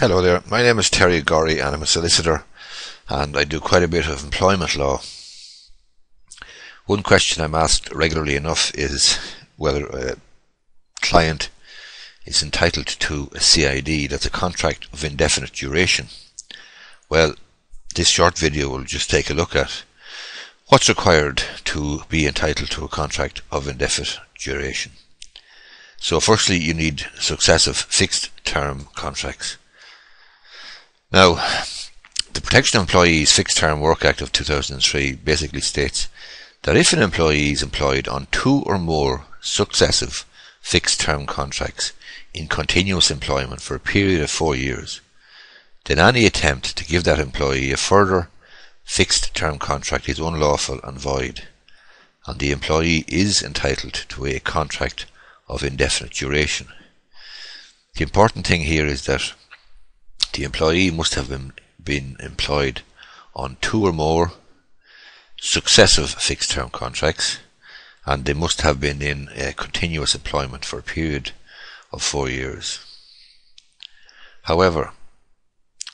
Hello there, my name is Terry Gorry and I'm a solicitor and I do quite a bit of employment law. One question I'm asked regularly enough is whether a client is entitled to a CID, that's a contract of indefinite duration. Well, this short video will just take a look at what's required to be entitled to a contract of indefinite duration. So firstly, you need successive fixed term contracts. Now, the Protection of Employees Fixed Term Work Act of 2003 basically states that if an employee is employed on two or more successive fixed term contracts in continuous employment for a period of 4 years, then any attempt to give that employee a further fixed term contract is unlawful and void, and the employee is entitled to a contract of indefinite duration. The important thing here is that the employee must have been employed on two or more successive fixed-term contracts, and they must have been in continuous employment for a period of 4 years. However,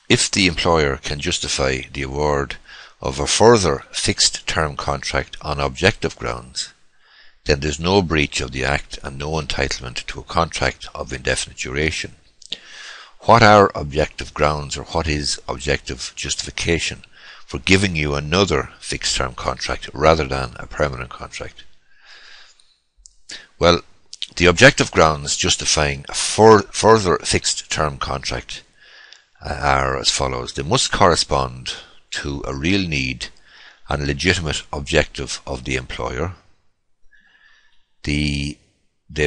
if the employer can justify the award of a further fixed-term contract on objective grounds, then there's no breach of the Act and no entitlement to a contract of indefinite duration. What are objective grounds, or what is objective justification for giving you another fixed-term contract rather than a permanent contract? Well, the objective grounds justifying a further fixed-term contract are as follows. They must correspond to a real need and legitimate objective of the employer. They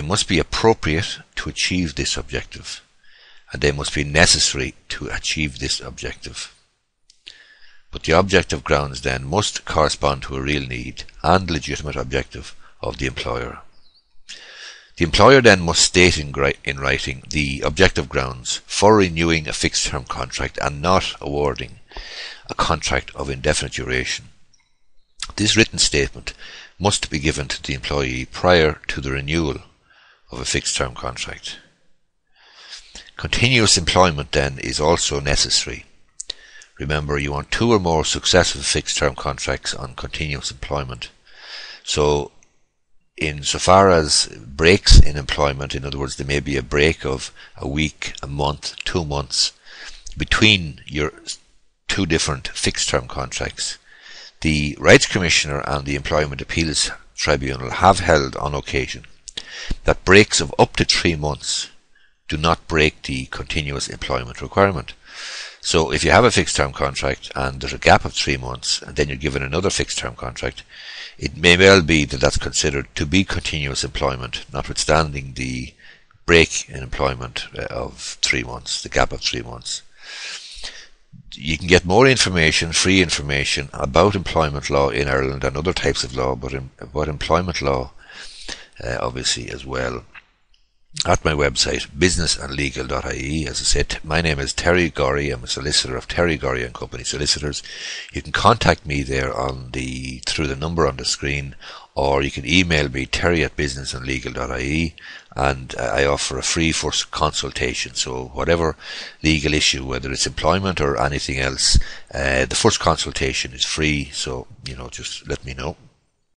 must be appropriate to achieve this objective, and they must be necessary to achieve this objective. But the objective grounds then must correspond to a real need and legitimate objective of the employer. The employer then must state in writing the objective grounds for renewing a fixed-term contract and not awarding a contract of indefinite duration. This written statement must be given to the employee prior to the renewal of a fixed-term contract. Continuous employment then is also necessary. Remember, you want two or more successive fixed-term contracts on continuous employment. So insofar as breaks in employment, in other words, there may be a break of a week, a month, 2 months between your two different fixed-term contracts, the Rights Commissioner and the Employment Appeals Tribunal have held on occasion that breaks of up to 3 months do not break the continuous employment requirement. So if you have a fixed-term contract and there's a gap of 3 months and then you're given another fixed-term contract, it may well be that that's considered to be continuous employment, notwithstanding the break in employment of 3 months, the gap of 3 months. You can get more information, free information, about employment law in Ireland and other types of law, but about employment law obviously as well, at my website businessandlegal.ie. As I said, my name is Terry Gorry. I'm a solicitor of Terry Gorry and Company Solicitors. You can contact me there on through the number on the screen, or you can email me terry@businessandlegal.ie, and I offer a free first consultation. So whatever legal issue, whether it's employment or anything else, the first consultation is free. So, you know, just let me know.